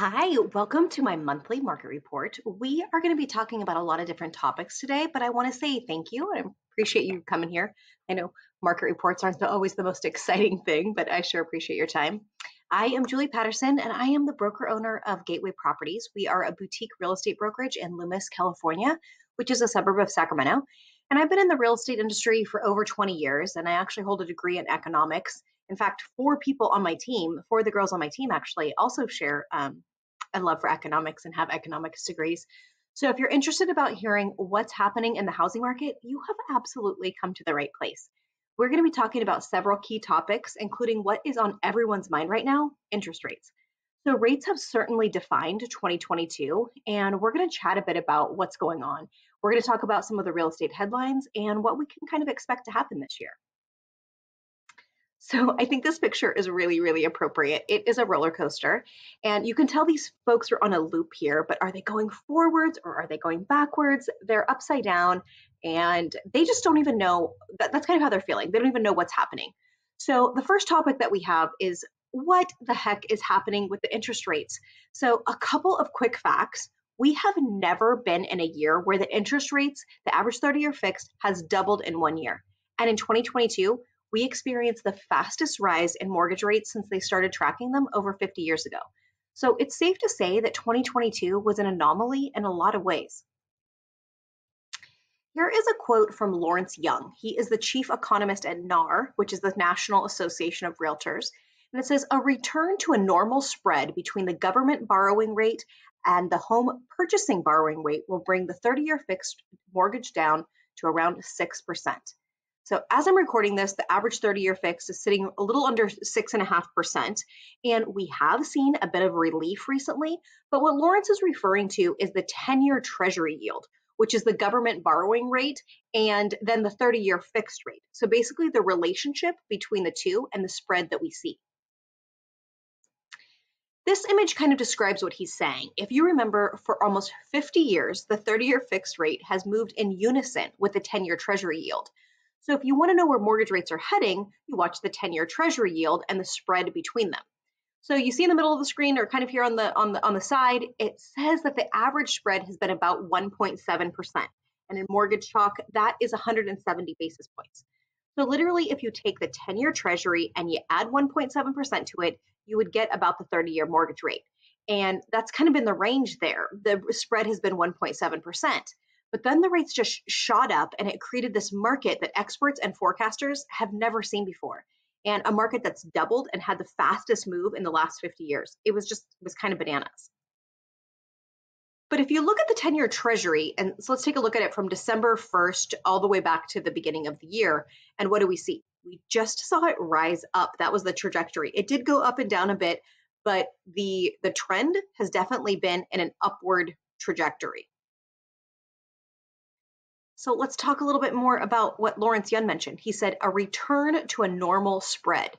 Hi, welcome to my monthly market report. We are going to be talking about a lot of different topics today, but I want to say thank you. I appreciate you coming here. I know market reports aren't always the most exciting thing, but I sure appreciate your time. I am Julee Patterson, and I am the broker owner of Gateway Properties. We are a boutique real estate brokerage in Loomis, California, which is a suburb of Sacramento. And I've been in the real estate industry for over 20 years, and I actually hold a degree in economics. In fact, four of the girls on my team actually also share a love for economics and have economics degrees. So if you're interested about hearing what's happening in the housing market, you have absolutely come to the right place. We're going to be talking about several key topics, including what is on everyone's mind right now, interest rates. So rates have certainly defined 2022, and we're going to chat a bit about what's going on. We're going to talk about some of the real estate headlines and what we can kind of expect to happen this year. So I think this picture is really, really appropriate. It is a roller coaster, and you can tell these folks are on a loop here, but are they going forwards or are they going backwards? They're upside down, and they just don't even know. That's kind of how they're feeling. They don't even know what's happening. So the first topic that we have is what the heck is happening with the interest rates? So a couple of quick facts. We have never been in a year where the interest rates, the average 30-year fixed, has doubled in one year. And in 2022, we experienced the fastest rise in mortgage rates since they started tracking them over 50 years ago. So it's safe to say that 2022 was an anomaly in a lot of ways. Here is a quote from Lawrence Young. He is the chief economist at NAR, which is the National Association of Realtors. And it says, a return to a normal spread between the government borrowing rate and the home purchasing borrowing rate will bring the 30-year fixed mortgage down to around 6%. So as I'm recording this, the average 30-year fixed is sitting a little under 6.5%, and we have seen a bit of relief recently, but what Lawrence is referring to is the 10-year treasury yield, which is the government borrowing rate, and then the 30-year fixed rate. So basically the relationship between the two and the spread that we see. This image kind of describes what he's saying. If you remember, for almost 50 years, the 30-year fixed rate has moved in unison with the 10-year treasury yield. So if you want to know where mortgage rates are heading, you watch the 10-year treasury yield and the spread between them. So you see in the middle of the screen, or kind of here on the side, it says that the average spread has been about 1.7%. And in mortgage talk, that is 170 basis points. So literally, if you take the 10-year treasury and you add 1.7% to it, you would get about the 30-year mortgage rate. And that's kind of been the range there. The spread has been 1.7%. But then the rates just shot up, and it created this market that experts and forecasters have never seen before, and a market that's doubled and had the fastest move in the last 50 years. It was kind of bananas. But if you look at the 10-year treasury, and so let's take a look at it from December 1st all the way back to the beginning of the year, and what do we see? We just saw it rise up. That was the trajectory. It did go up and down a bit, but the trend has definitely been in an upward trajectory. So let's talk a little bit more about what Lawrence Young mentioned. He said, a return to a normal spread.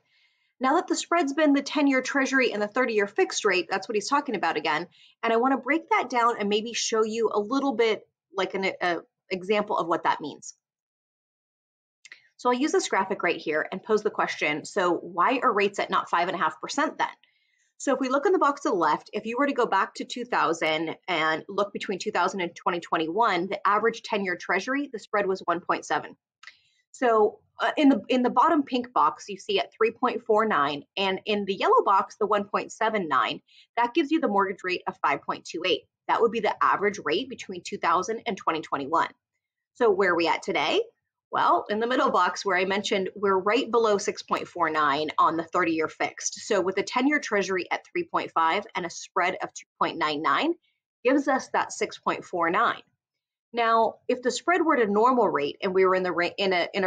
Now that the spread's been the 10-year treasury and the 30-year fixed rate, that's what he's talking about again. And I want to break that down and maybe show you a little bit like an example of what that means. So I'll use this graphic right here and pose the question, so why are rates at not 5.5% then? So if we look in the box to the left, if you were to go back to 2000 and look between 2000 and 2021, the average 10-year treasury, the spread was 1.7. So in the bottom pink box, you see at 3.49, and in the yellow box, the 1.79, that gives you the mortgage rate of 5.28. That would be the average rate between 2000 and 2021. So where are we at today? Well, in the middle box where I mentioned, we're right below 6.49 on the 30-year fixed. So with a 10-year treasury at 3.5 and a spread of 2.99, gives us that 6.49. Now, if the spread were to normal rate and we were in a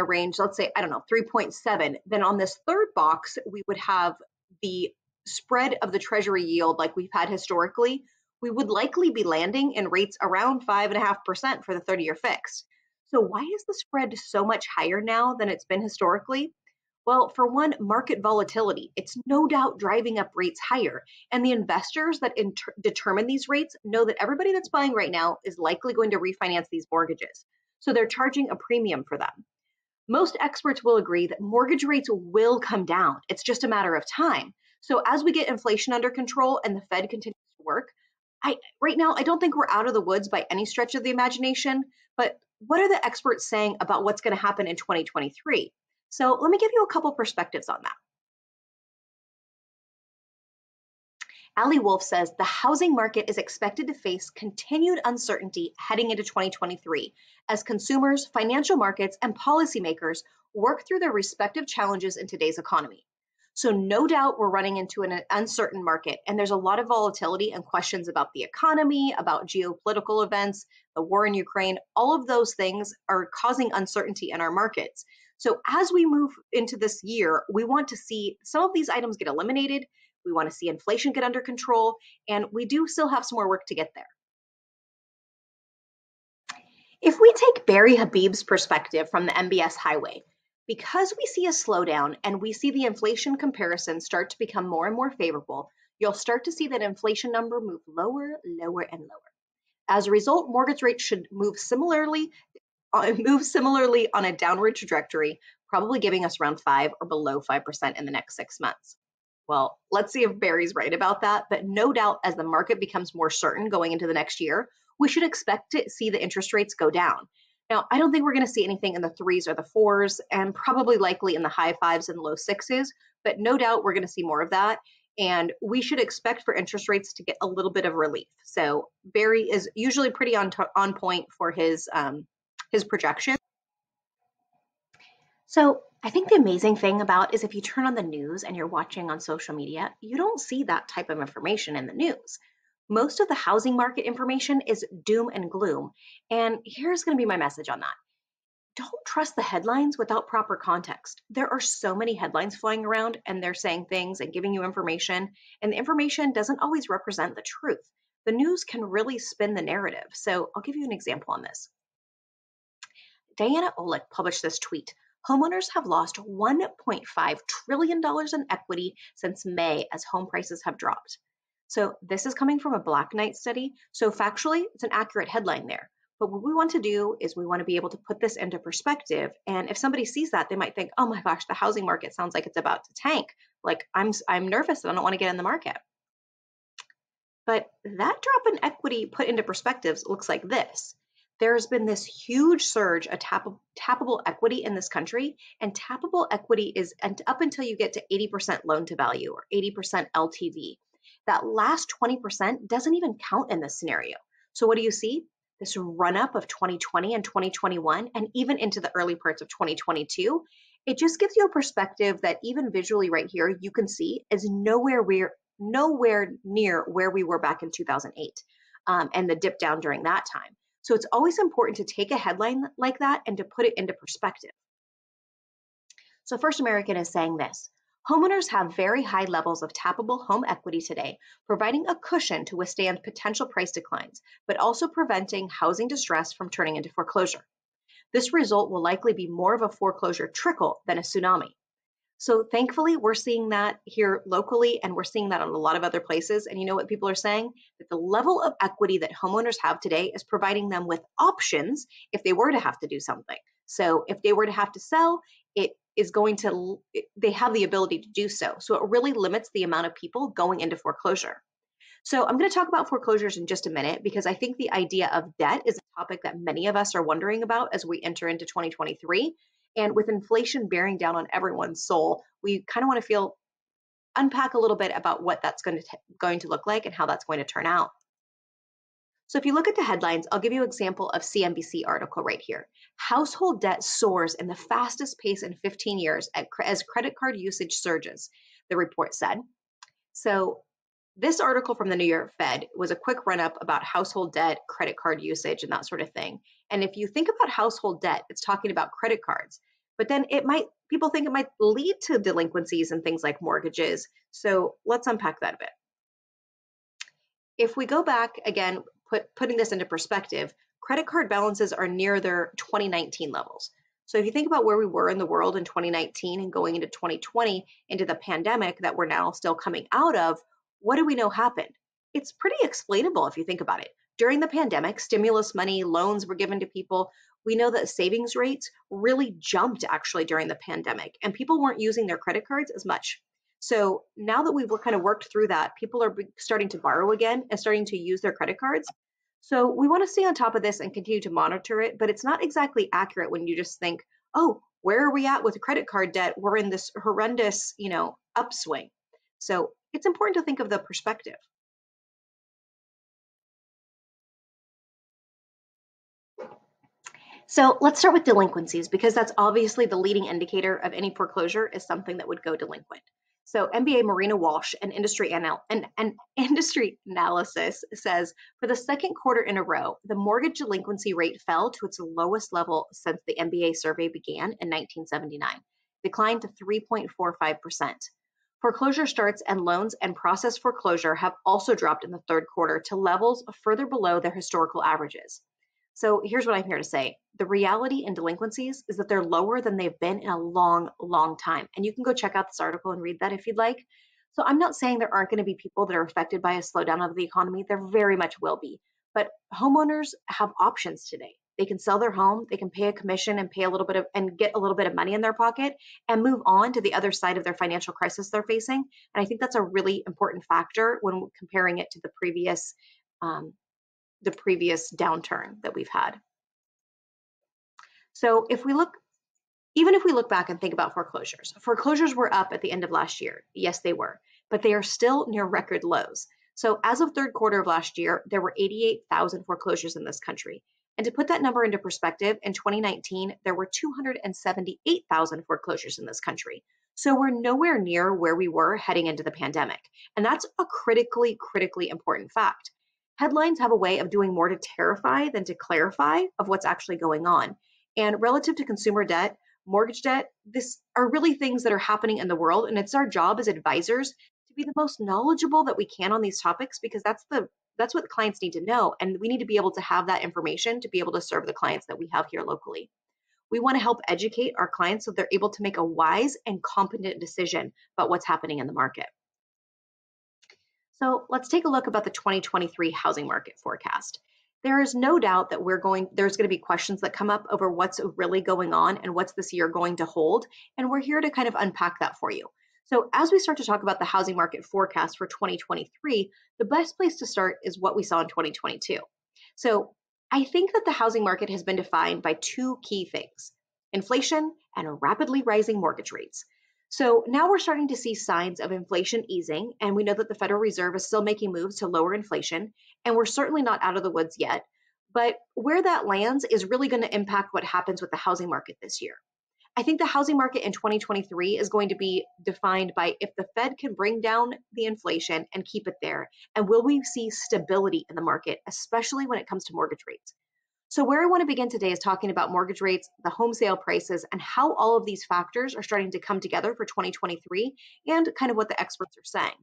range, let's say, I don't know, 3.7, then on this third box, we would have the spread of the treasury yield like we've had historically. We would likely be landing in rates around 5.5% for the 30-year fixed. So why is the spread so much higher now than it's been historically? Well, for one, market volatility. It's no doubt driving up rates higher. And the investors that determine these rates know that everybody that's buying right now is likely going to refinance these mortgages. So they're charging a premium for them. Most experts will agree that mortgage rates will come down. It's just a matter of time. So as we get inflation under control and the Fed continues to work. Right now, I don't think we're out of the woods by any stretch of the imagination, but what are the experts saying about what's going to happen in 2023? So let me give you a couple perspectives on that. Ali Wolf says the housing market is expected to face continued uncertainty heading into 2023 as consumers, financial markets, and policymakers work through their respective challenges in today's economy. So no doubt we're running into an uncertain market, and there's a lot of volatility and questions about the economy, about geopolitical events, the war in Ukraine. All of those things are causing uncertainty in our markets. So as we move into this year, we want to see some of these items get eliminated. We want to see inflation get under control, and we do still have some more work to get there. If we take Barry Habib's perspective from the MBS Highway, because we see a slowdown and we see the inflation comparison start to become more and more favorable, you'll start to see that inflation number move lower, lower, and lower. As a result, mortgage rates should move similarly on a downward trajectory, probably giving us around 5 or below 5% in the next 6 months. Well, let's see if Barry's right about that, but no doubt as the market becomes more certain going into the next year, we should expect to see the interest rates go down. Now, I don't think we're going to see anything in the 3s or the 4s, and probably likely in the high 5s and low 6s, but no doubt we're going to see more of that, and we should expect for interest rates to get a little bit of relief. So Barry is usually pretty on point for his projection. So I think the amazing thing about is if you turn on the news and you're watching on social media, you don't see that type of information in the news. Most of the housing market information is doom and gloom. And here's going to be my message on that. Don't trust the headlines without proper context. There are so many headlines flying around, and they're saying things and giving you information, and the information doesn't always represent the truth. The news can really spin the narrative. So I'll give you an example on this. Diana Olick published this tweet. Homeowners have lost $1.5 trillion in equity since May as home prices have dropped. So this is coming from a Black Knight study. So factually, it's an accurate headline there. But what we want to do is we want to be able to put this into perspective. And if somebody sees that, they might think, oh my gosh, the housing market sounds like it's about to tank. Like I'm nervous and I don't want to get in the market. But that drop in equity put into perspectives looks like this. There's been this huge surge of tappable equity in this country, and tappable equity is up until you get to 80% loan to value or 80% LTV. That last 20% doesn't even count in this scenario. So what do you see? This run up of 2020 and 2021, and even into the early parts of 2022, it just gives you a perspective that even visually right here, you can see is nowhere near where we were back in 2008 and the dip down during that time. So it's always important to take a headline like that and to put it into perspective. So First American is saying this. Homeowners have very high levels of tappable home equity today, providing a cushion to withstand potential price declines, but also preventing housing distress from turning into foreclosure. This result will likely be more of a foreclosure trickle than a tsunami. So thankfully, we're seeing that here locally, and we're seeing that on a lot of other places. And you know what people are saying? That the level of equity that homeowners have today is providing them with options if they were to have to do something. So if they were to have to sell, they have the ability to do so. So it really limits the amount of people going into foreclosure. So I'm going to talk about foreclosures in just a minute, because I think the idea of debt is a topic that many of us are wondering about as we enter into 2023. And with inflation bearing down on everyone's soul, we kind of want to unpack a little bit about what that's going to look like and how that's going to turn out. So if you look at the headlines, I'll give you an example of CNBC article right here. Household debt soars in the fastest pace in 15 years as credit card usage surges, the report said. So this article from the New York Fed was a quick run-up about household debt, credit card usage, and that sort of thing. And if you think about household debt, it's talking about credit cards. But then people think it might lead to delinquencies and things like mortgages. So let's unpack that a bit. If we go back again, putting this into perspective, credit card balances are near their 2019 levels. So if you think about where we were in the world in 2019 and going into 2020, into the pandemic that we're now still coming out of, what do we know happened? It's pretty explainable if you think about it. During the pandemic, stimulus money, loans were given to people. We know that savings rates really jumped actually during the pandemic, and people weren't using their credit cards as much. So now that we've kind of worked through that, people are starting to borrow again and starting to use their credit cards. So we want to stay on top of this and continue to monitor it, but it's not exactly accurate when you just think, oh, where are we at with credit card debt? We're in this horrendous, upswing. So it's important to think of the perspective. So let's start with delinquencies, because that's obviously the leading indicator of any foreclosure is something that would go delinquent. So MBA Marina Walsh, an industry analysis, says for the second quarter in a row, the mortgage delinquency rate fell to its lowest level since the MBA survey began in 1979, declined to 3.45%. Foreclosure starts and loans and processed foreclosure have also dropped in the third quarter to levels further below their historical averages. So here's what I'm here to say. The reality in delinquencies is that they're lower than they've been in a long, long time. And you can go check out this article and read that if you'd like. So I'm not saying there aren't going to be people that are affected by a slowdown of the economy. There very much will be. But homeowners have options today. They can sell their home, they can pay a commission and get a little bit of money in their pocket and move on to the other side of their financial crisis they're facing. And I think that's a really important factor when comparing it to the previous downturn that we've had. So even if we look back and think about foreclosures were up at the end of last year. Yes, they were, but they are still near record lows. So as of third quarter of last year, there were 88,000 foreclosures in this country. And to put that number into perspective, in 2019, there were 278,000 foreclosures in this country. So we're nowhere near where we were heading into the pandemic. And that's a critically, critically important fact. Headlines have a way of doing more to terrify than to clarify of what's actually going on. And relative to consumer debt, mortgage debt, these are really things that are happening in the world. And it's our job as advisors to be the most knowledgeable that we can on these topics, because that's what clients need to know. And we need to be able to have that information to be able to serve the clients that we have here locally. We want to help educate our clients so they're able to make a wise and competent decision about what's happening in the market. So let's take a look about the 2023 housing market forecast. There is no doubt that there's going to be questions that come up over what's really going on and what's this year going to hold. And we're here to kind of unpack that for you. So as we start to talk about the housing market forecast for 2023, the best place to start is what we saw in 2022. So I think that the housing market has been defined by two key things: inflation and rapidly rising mortgage rates. So now we're starting to see signs of inflation easing, and we know that the Federal Reserve is still making moves to lower inflation, and we're certainly not out of the woods yet, but where that lands is really going to impact what happens with the housing market this year. I think the housing market in 2023 is going to be defined by if the Fed can bring down the inflation and keep it there, and will we see stability in the market, especially when it comes to mortgage rates. So where I want to begin today is talking about mortgage rates, the home sale prices, and how all of these factors are starting to come together for 2023 and kind of what the experts are saying.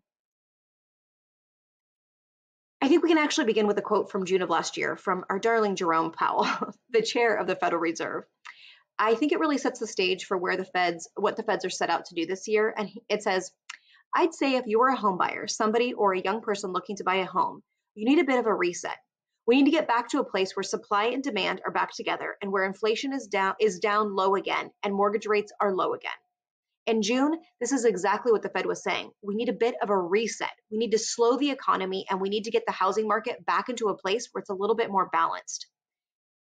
I think we can actually begin with a quote from June of last year from our darling Jerome Powell, the chair of the Federal Reserve. I think it really sets the stage for what the Feds are set out to do this year. And it says, "I'd say if you were a home buyer, somebody or a young person looking to buy a home, you need a bit of a reset. We need to get back to a place where supply and demand are back together and where inflation is down low again and mortgage rates are low again." In June, this is exactly what the Fed was saying. We need a bit of a reset. We need to slow the economy and we need to get the housing market back into a place where it's a little bit more balanced.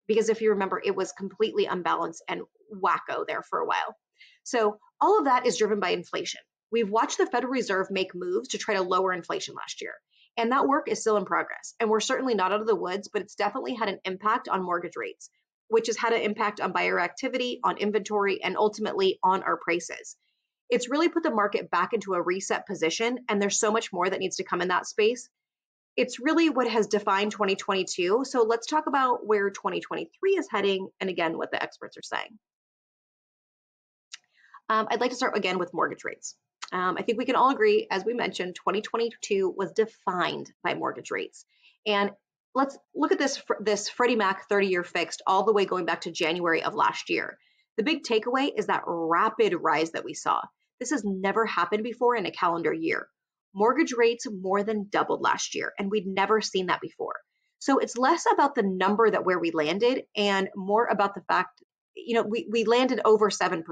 Because if you remember, it was completely unbalanced and wacko there for a while. So all of that is driven by inflation. We've watched the Federal Reserve make moves to try to lower inflation last year. And that work is still in progress. And we're certainly not out of the woods, but it's definitely had an impact on mortgage rates, which has had an impact on buyer activity, on inventory, and ultimately on our prices. It's really put the market back into a reset position, and there's so much more that needs to come in that space. It's really what has defined 2022. So let's talk about where 2023 is heading and again, what the experts are saying. I'd like to start again with mortgage rates. I think we can all agree, as we mentioned, 2022 was defined by mortgage rates. And let's look at this Freddie Mac 30-year fixed all the way going back to January of last year. The big takeaway is that rapid rise that we saw. This has never happened before in a calendar year. Mortgage rates more than doubled last year, and we'd never seen that before. So it's less about the number that where we landed and more about the fact, we landed over 7%.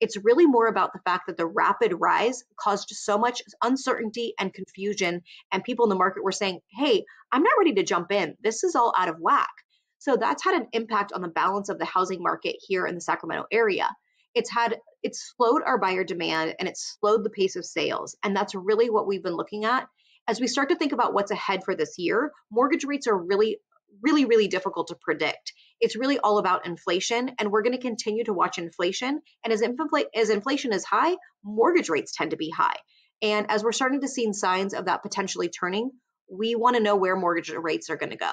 It's really more about the fact that the rapid rise caused so much uncertainty and confusion, and people in the market were saying, hey, I'm not ready to jump in. This is all out of whack. So that's had an impact on the balance of the housing market here in the Sacramento area. It's slowed our buyer demand, and it's slowed the pace of sales. And that's really what we've been looking at. As we start to think about what's ahead for this year, mortgage rates are really difficult to predict. It's really all about inflation, and we're going to continue to watch inflation. And as inflation is high, mortgage rates tend to be high. And as we're starting to see signs of that potentially turning, we want to know where mortgage rates are going to go.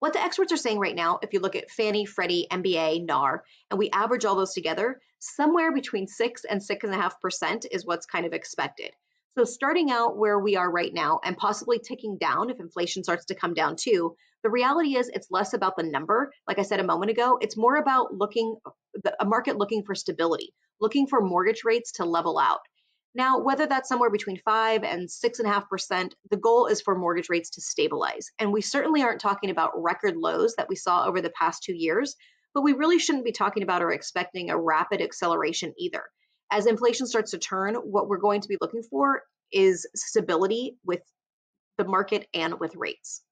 What the experts are saying right now, if you look at Fannie, Freddie, MBA, NAR, and we average all those together, somewhere between 6% and 6.5% is what's kind of expected. So starting out where we are right now and possibly ticking down if inflation starts to come down too, the reality is it's less about the number. Like I said a moment ago, it's more about a market looking for stability, looking for mortgage rates to level out. Now, whether that's somewhere between 5% and 6.5%, the goal is for mortgage rates to stabilize. And we certainly aren't talking about record lows that we saw over the past 2 years, but we really shouldn't be talking about or expecting a rapid acceleration either. As inflation starts to turn, what we're going to be looking for is stability with the market and with rates.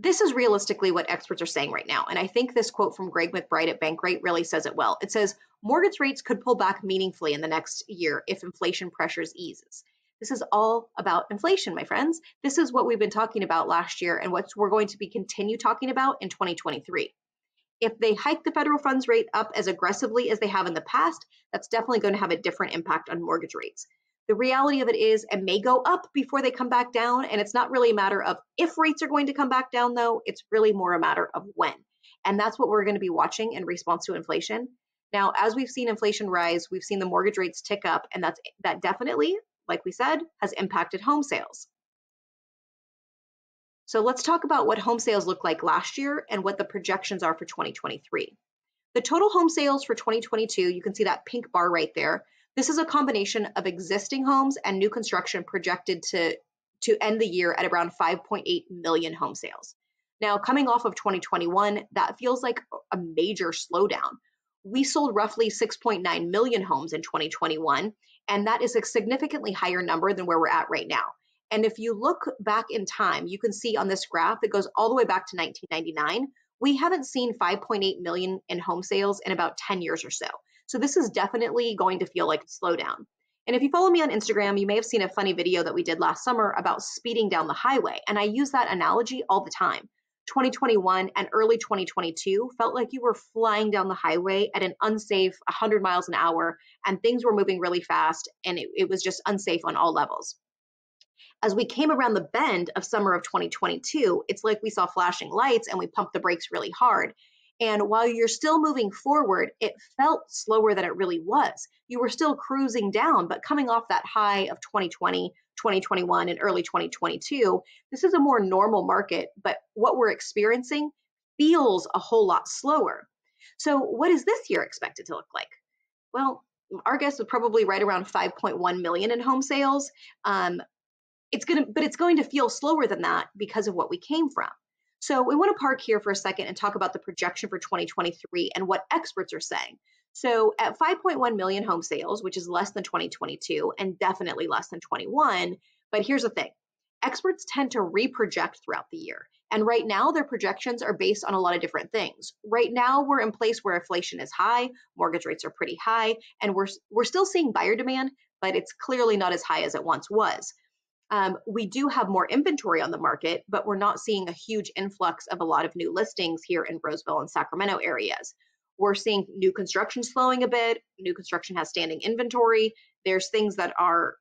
This is realistically what experts are saying right now. And I think this quote from Greg McBride at Bankrate really says it well. It says, mortgage rates could pull back meaningfully in the next year if inflation pressures eases. This is all about inflation, my friends. This is what we've been talking about last year and what we're going to be continue talking about in 2023. If they hike the federal funds rate up as aggressively as they have in the past, that's definitely going to have a different impact on mortgage rates. The reality of it is it may go up before they come back down, and it's not really a matter of if rates are going to come back down, though. It's really more a matter of when. And that's what we're going to be watching in response to inflation. Now, as we've seen inflation rise, we've seen the mortgage rates tick up, and that definitely, like we said, has impacted home sales. So let's talk about what home sales looked like last year and what the projections are for 2023. The total home sales for 2022, you can see that pink bar right there. This is a combination of existing homes and new construction projected to end the year at around 5.8 million home sales. Now, coming off of 2021, that feels like a major slowdown. We sold roughly 6.9 million homes in 2021, and that is a significantly higher number than where we're at right now. And if you look back in time, you can see on this graph, it goes all the way back to 1999. We haven't seen 5.8 million in home sales in about 10 years or so. So this is definitely going to feel like a slowdown. And if you follow me on Instagram, you may have seen a funny video that we did last summer about speeding down the highway. And I use that analogy all the time. 2021 and early 2022 felt like you were flying down the highway at an unsafe 100 miles an hour, and things were moving really fast, and it was just unsafe on all levels. As we came around the bend of summer of 2022, it's like we saw flashing lights and we pumped the brakes really hard. And while you're still moving forward, it felt slower than it really was. You were still cruising down, but coming off that high of 2020, 2021, and early 2022, this is a more normal market, but what we're experiencing feels a whole lot slower. So what is this year expected to look like? Well, our guess is probably right around 5.1 million in home sales. It's going to feel slower than that because of what we came from. So we want to park here for a second and talk about the projection for 2023 and what experts are saying. So at 5.1 million home sales, which is less than 2022 and definitely less than 21, but here's the thing, experts tend to reproject throughout the year. And right now their projections are based on a lot of different things. Right now we're in place where inflation is high, mortgage rates are pretty high, and we're still seeing buyer demand, but it's clearly not as high as it once was. We do have more inventory on the market, but we're not seeing a huge influx of a lot of new listings here in Roseville and Sacramento areas. We're seeing new construction slowing a bit. New construction has standing inventory. There's things that are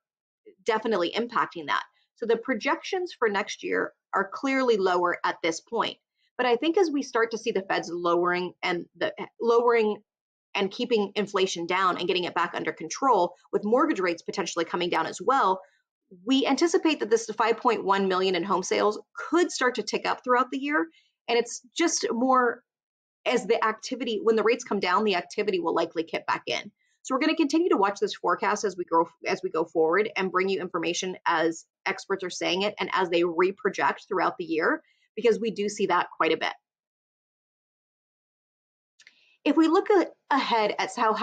definitely impacting that. So the projections for next year are clearly lower at this point. But I think as we start to see the Fed's lowering and keeping inflation down and getting it back under control, with mortgage rates potentially coming down as well, we anticipate that this 5.1 million in home sales could start to tick up throughout the year. And it's just more as the activity, when the rates come down, the activity will likely kick back in. So we're going to continue to watch this forecast as we go forward and bring you information as experts are saying it and as they reproject throughout the year, because we do see that quite a bit. If we look ahead at how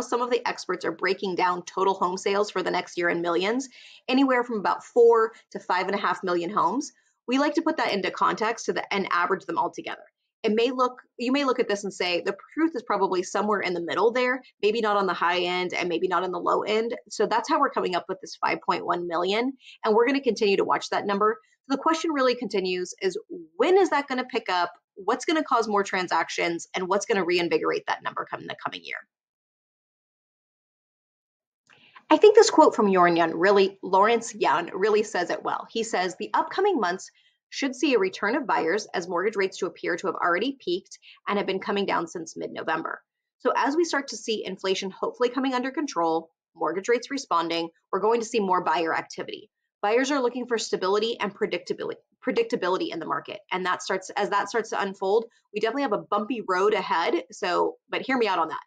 some of the experts are breaking down total home sales for the next year in millions, anywhere from about 4 to 5.5 million homes, we like to put that into context and average them all together. You may look at this and say, the truth is probably somewhere in the middle there, maybe not on the high end and maybe not on the low end. So that's how we're coming up with this 5.1 million. And we're going to continue to watch that number. So the question really continues is, when is that going to pick up? What's going to cause more transactions, and what's going to reinvigorate that number come the coming year? I think this quote from Lawrence Young really says it well. He says, the upcoming months should see a return of buyers as mortgage rates appear to have already peaked and have been coming down since mid-November. So as we start to see inflation hopefully coming under control, mortgage rates responding, we're going to see more buyer activity. Buyers are looking for stability and predictability in the market. And as that starts to unfold, we definitely have a bumpy road ahead. So, but hear me out on that.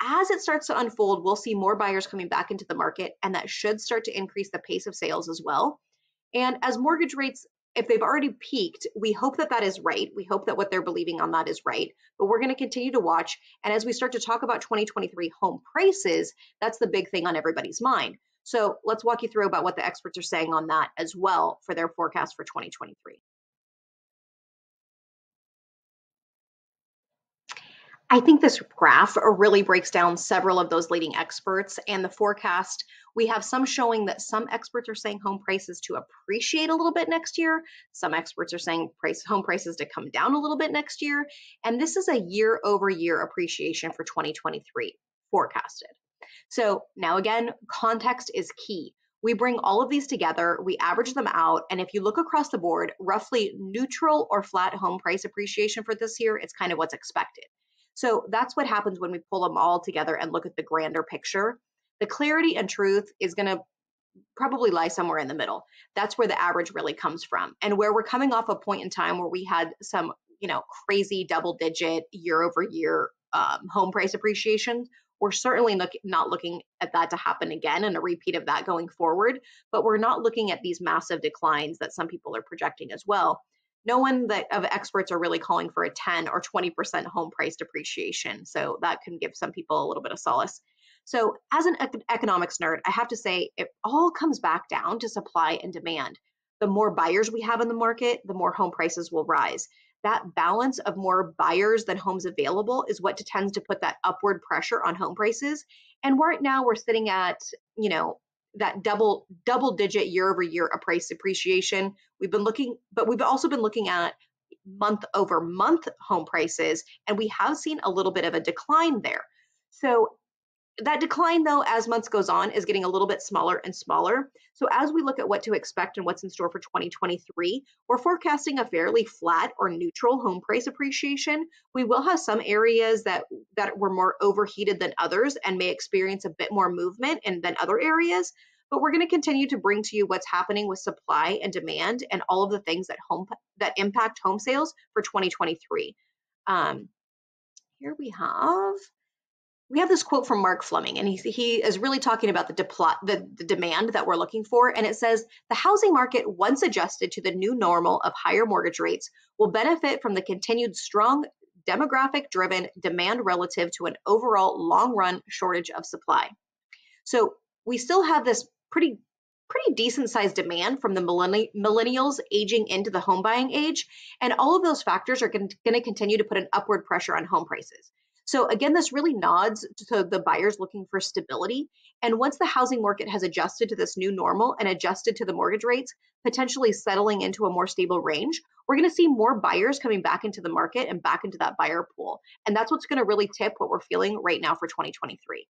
As it starts to unfold, we'll see more buyers coming back into the market, and that should start to increase the pace of sales as well. And as mortgage rates, if they've already peaked, we hope that that is right. We hope that what they're believing on that is right, but we're going to continue to watch. And as we start to talk about 2023 home prices, that's the big thing on everybody's mind. So let's walk you through about what the experts are saying on that as well for their forecast for 2023. I think this graph really breaks down several of those leading experts and the forecast. We have some showing that some experts are saying home prices to appreciate a little bit next year. Some experts are saying home prices to come down a little bit next year. And this is a year-over-year appreciation for 2023 forecasted. So now again, context is key. We bring all of these together, we average them out, and if you look across the board, roughly neutral or flat home price appreciation for this year, it's kind of what's expected. So that's what happens when we pull them all together and look at the grander picture. The clarity and truth is going to probably lie somewhere in the middle. That's where the average really comes from, and where we're coming off a point in time where we had some, crazy double-digit year-over-year home price appreciation. We're certainly not looking at that to happen again and a repeat of that going forward, but we're not looking at these massive declines that some people are projecting as well. No one of experts are really calling for a 10 or 20% home price depreciation. So that can give some people a little bit of solace. So as an economics nerd, I have to say it all comes back down to supply and demand. The more buyers we have in the market, the more home prices will rise. That balance of more buyers than homes available is what tends to put that upward pressure on home prices. And right now we're sitting at, that double digit year-over-year price appreciation. We've also been looking at month-over-month home prices, and we have seen a little bit of a decline there. So that decline, though, as months goes on, is getting a little bit smaller and smaller. So as we look at what to expect and what's in store for 2023, we're forecasting a fairly flat or neutral home price appreciation. We will have some areas that were more overheated than others and may experience a bit more movement than other areas, but we're going to continue to bring to you what's happening with supply and demand and all of the things that impact home sales for 2023. Here we have this quote from Mark Fleming, and he is really talking about the demand that we're looking for. And it says, the housing market, once adjusted to the new normal of higher mortgage rates, will benefit from the continued strong demographic-driven demand relative to an overall long-run shortage of supply. So we still have this pretty decent-sized demand from the millennials aging into the home buying age, and all of those factors are going to continue to put an upward pressure on home prices. So again, this really nods to the buyers looking for stability. And once the housing market has adjusted to this new normal and adjusted to the mortgage rates, potentially settling into a more stable range, we're going to see more buyers coming back into the market and back into that buyer pool. And that's what's going to really tip what we're feeling right now for 2023.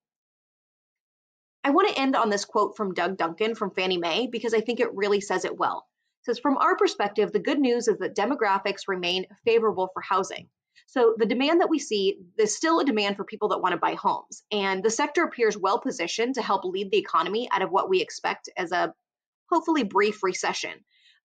I want to end on this quote from Doug Duncan from Fannie Mae, because I think it really says it well. It says, from our perspective, the good news is that demographics remain favorable for housing. So the demand that we see, there's still a demand for people that want to buy homes, and the sector appears well positioned to help lead the economy out of what we expect as a hopefully brief recession.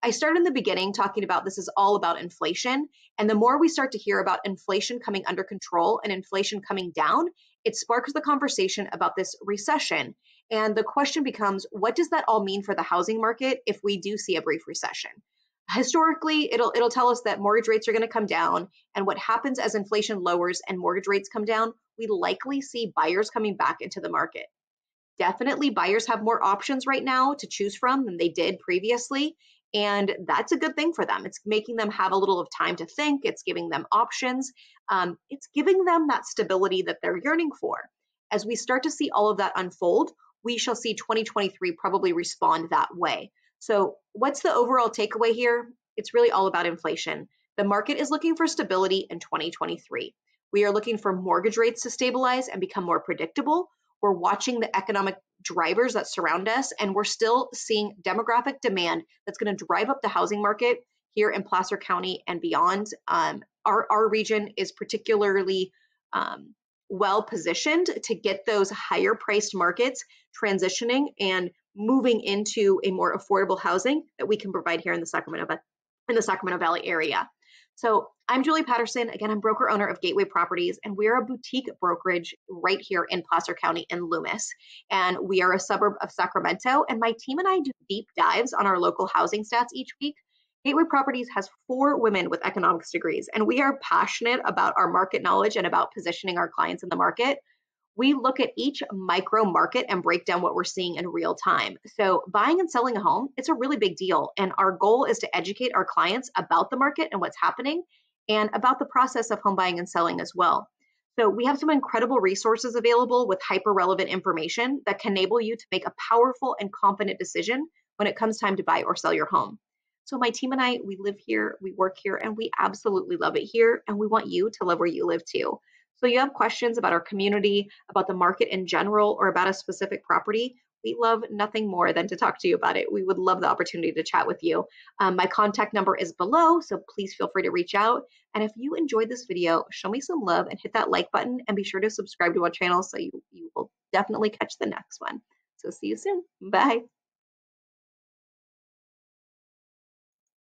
I started in the beginning talking about this is all about inflation, and the more we start to hear about inflation coming under control and inflation coming down, it sparks the conversation about this recession. And the question becomes, what does that all mean for the housing market if we do see a brief recession? Historically, it'll tell us that mortgage rates are going to come down, and what happens as inflation lowers and mortgage rates come down, we likely see buyers coming back into the market. Definitely, buyers have more options right now to choose from than they did previously, and that's a good thing for them. It's making them have a little of time to think. It's giving them options. It's giving them that stability that they're yearning for. As we start to see all of that unfold, we shall see 2023 probably respond that way. So what's the overall takeaway here? It's really all about inflation. The market is looking for stability in 2023. We are looking for mortgage rates to stabilize and become more predictable. We're watching the economic drivers that surround us, and we're still seeing demographic demand that's going to drive up the housing market here in Placer County and beyond. Our region is particularly well positioned to get those higher priced markets transitioning and moving into a more affordable housing that we can provide here in the Sacramento Valley area. So I'm Julee Patterson. Again, I'm broker owner of Gateway Properties, and we're a boutique brokerage right here in Placer County in Loomis. And we are a suburb of Sacramento, and my team and I do deep dives on our local housing stats each week. Gateway Properties has 4 women with economics degrees, and we are passionate about our market knowledge and about positioning our clients in the market. We look at each micro market and break down what we're seeing in real time. So buying and selling a home, it's a really big deal. And our goal is to educate our clients about the market and what's happening and about the process of home buying and selling as well. So we have some incredible resources available with hyper-relevant information that can enable you to make a powerful and confident decision when it comes time to buy or sell your home. So my team and I, we live here, we work here, and we absolutely love it here. And we want you to love where you live too. So you have questions about our community, about the market in general, or about a specific property, we love nothing more than to talk to you about it. We would love the opportunity to chat with you. My contact number is below, so please feel free to reach out. And if you enjoyed this video, show me some love and hit that like button, and be sure to subscribe to our channel so you will definitely catch the next one. So see you soon. Bye.